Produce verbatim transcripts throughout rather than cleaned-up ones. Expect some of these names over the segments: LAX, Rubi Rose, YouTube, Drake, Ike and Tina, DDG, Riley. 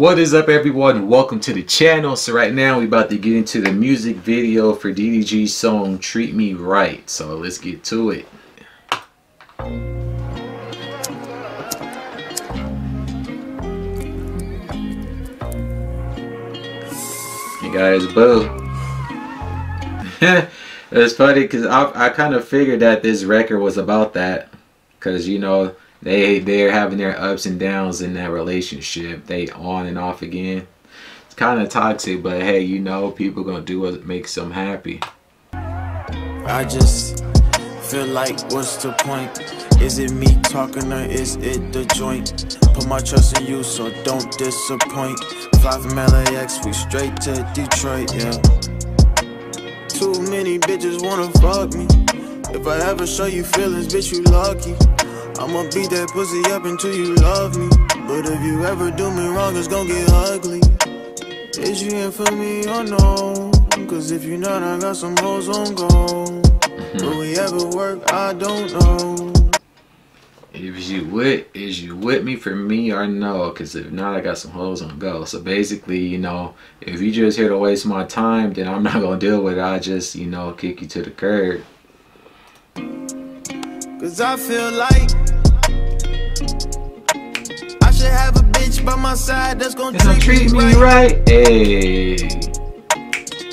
What is up, everyone? Welcome to the channel. So right now we're about to get into the music video for D D G's song Treat Me Right. So let's get to it. You guys, boo. It's funny because I, I kind of figured that this record was about that, because you know they they're having their ups and downs in that relationship. They on and off again. It's kind of toxic, but hey, you know people gonna do what makes them happy. I just feel like, what's the point? Is it me talking or is it the joint? Put my trust in you, so don't disappoint. Fly from L A X, we straight to Detroit, yeah. Too many bitches wanna fuck me. If I ever show you feelings, bitch, you lucky. I'ma beat that pussy up until you love me. But if you ever do me wrong, it's gon' get ugly. Is you in for me or no? Cause if you not, I got some hoes on gold. Will we ever work? I don't know. If you with, is you with me for me or no? Cause if not, I got some hoes on go. So basically, you know, if you just here to waste my time, then I'm not gonna deal with it. I just, you know, kick you to the curb. Cause I feel like I should have a bitch by my side that's gonna treat, treat me right. right. Hey.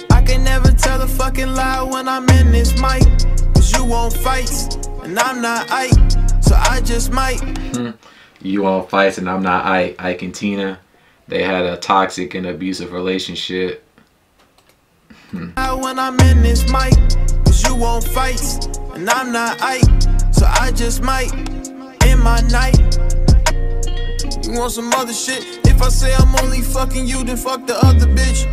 I can never tell a fucking lie when I'm in this mic. Cause you won't fight, and I'm not Ike. So I just might. You on fights and I'm not Ike. Ike and Tina, they had a toxic and abusive relationship. When I'm in this mic, cause you on fights and I'm not Ike. So I just might in my night. You want some other shit? If I say I'm only fucking you, then fuck the other bitch.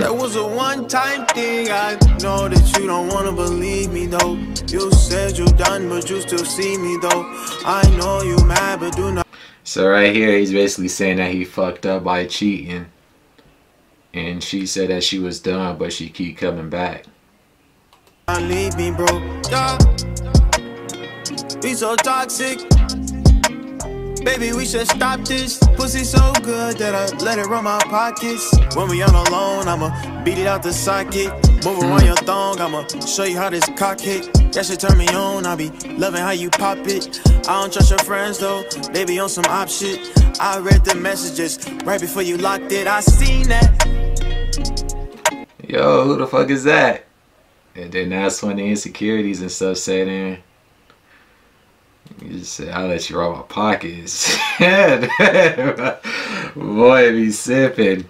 That was a one-time thing. I know that you don't wanna believe me though. You said you done, but you still see me though. I know you mad, but do not. So right here, he's basically saying that he fucked up by cheating, and she said that she was done, but she keep coming back. Leave me, bro. Yeah. We so toxic. Baby, we should stop this. Pussy so good that I let it run my pockets. When we on alone, I'ma beat it out the socket. Move around your thong, I'ma show you how this cock hit. That shit turn me on, I be loving how you pop it. I don't trust your friends though, they be on some op shit. I read the messages right before you locked it, I seen that. Yo, who the fuck is that? And then that's when the insecurities and stuff set in. You just said, I'll let you rob my pockets. Boy, be sipping.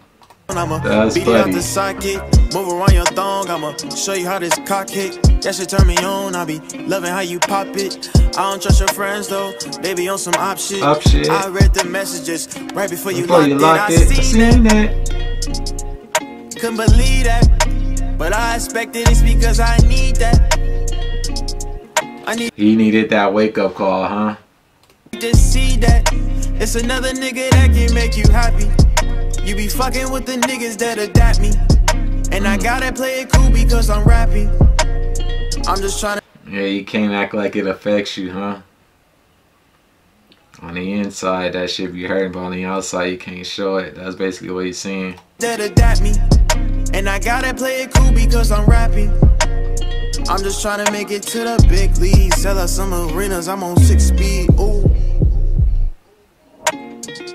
That's beat funny. Out the socket, move around your thong, I'ma show you how this cock hit. That shit turn me on, I be loving how you pop it. I don't trust your friends though, they be on some op shit. Op shit. I read the messages right before you, before locked, you locked it. it. I seen that. Couldn't believe that, but I expected it's because I need that. I need he needed that wake up call, huh? Just see that it's another nigga that can make you happy. You be fucking with the niggas that adapt me, and mm. I gotta play it cool because I'm rapping. I'm just trying to. Yeah, you can't act like it affects you, huh? On the inside, that shit be hurting, but on the outside, you can't show it. That's basically what he's saying. That adapt me, and I gotta play it cool because I'm rapping. I'm just trying to make it to the big league. Sell out some arenas, I'm on six speed. Ooh.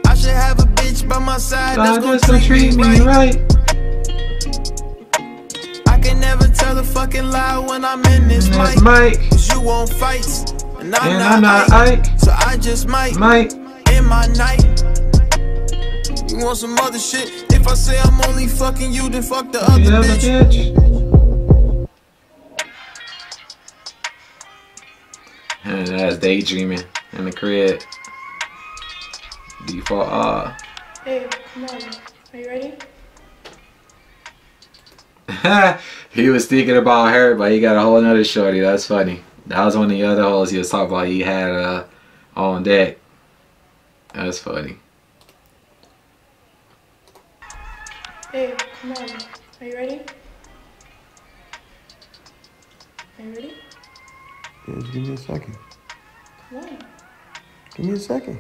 I should have a bitch by my side that's gonna treat, treat me right. right. I can never tell a fucking lie when I'm in this mic. Cause you won't fights, and I'm and not, I'm not Ike. Ike. So I just might, might in my night. You want some other shit? If I say I'm only fucking you, then fuck the other, other bitch. bitch. And that's daydreaming in the crib. Default R. Hey, come on. Are you ready? He was thinking about her, but he got a whole nother shorty. That's funny. That was one of the other hoes he was talking about he had uh, on deck. That's funny. Hey, come on. Are you ready? Are you ready? Just give me a second. Come on. Give me a second.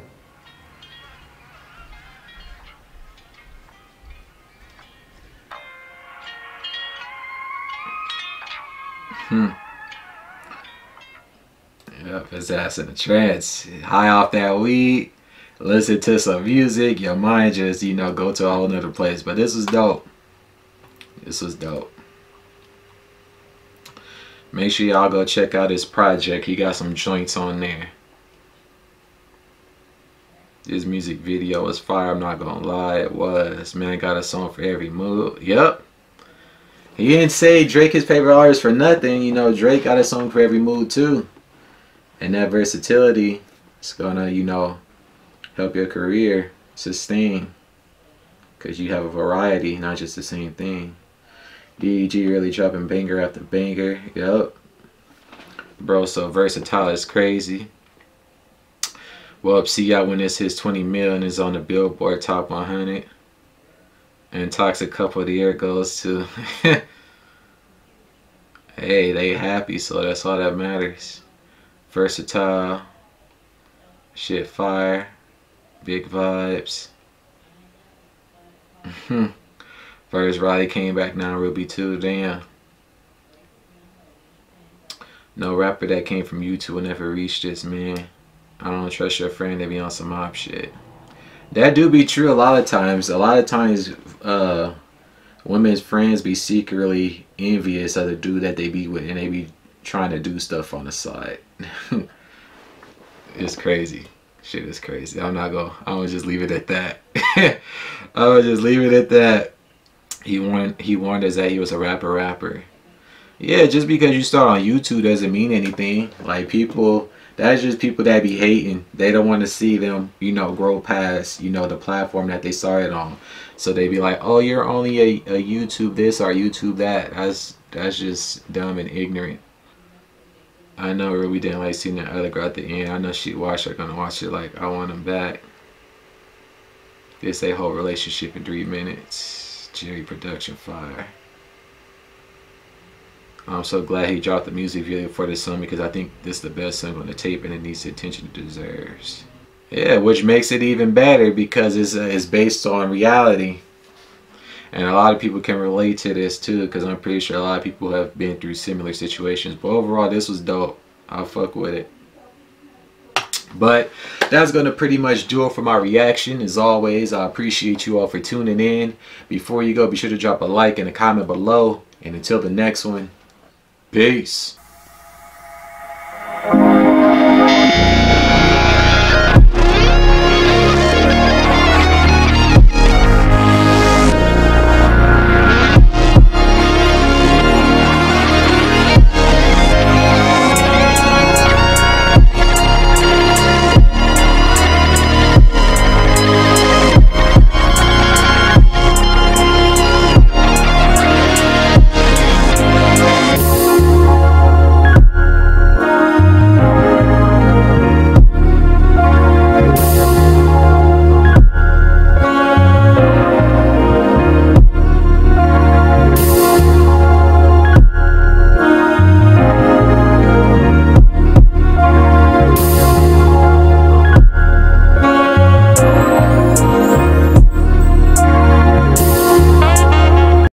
Hmm. Yep, his ass in a trance. High off that weed. Listen to some music. Your mind just, you know, go to a whole nother place. But this was dope. This was dope. Make sure y'all go check out his project. He got some joints on there. His music video was fire. I'm not gonna lie, it was. Man got a song for every mood. Yep. He didn't say Drake his favorite artist for nothing. You know, Drake got a song for every mood too. And that versatility is gonna, you know, help your career sustain. Because you have a variety, not just the same thing. D D G really dropping banger after banger. Yep. Bro, so versatile is crazy. Well, see y'all when this hits twenty mil and is on the Billboard Top one hundred. And Toxic Couple of the Year goes to. Hey, they happy, so that's all that matters. Versatile. Shit fire. Big vibes. Hmm. First, Riley came back, now Rubi too. Damn. No rapper that came from YouTube will never reach this, man. I don't trust your friend to be on some mob shit. That do be true a lot of times. A lot of times, uh, women's friends be secretly envious of the dude that they be with, and they be trying to do stuff on the side. It's crazy. Shit is crazy. I'm not gonna. I'm gonna just leave it at that. I'm gonna just leave it at that. He warned, he warned us that he was a rapper rapper. Yeah, just because you start on YouTube doesn't mean anything. Like people, that's just people that be hating. They don't want to see them, you know, grow past, you know, the platform that they started on. So they be like, oh, you're only a, a YouTube this or YouTube that. That's, that's just dumb and ignorant. I know Rubi didn't like seeing that other girl at the end. I know she watched her, gonna watch it like, I want him back. This a whole relationship in three minutes. Jerry production fire. I'm so glad he dropped the music video for this song because I think this is the best song on the tape and it needs the attention it deserves. Yeah, which makes it even better because it's, uh, it's based on reality. And a lot of people can relate to this too because I'm pretty sure a lot of people have been through similar situations. But overall, this was dope. I'll fuck with it. But that's going to pretty much do it for my reaction. As always, I appreciate you all for tuning in. Before you go, be sure to drop a like and a comment below. And until the next one, peace.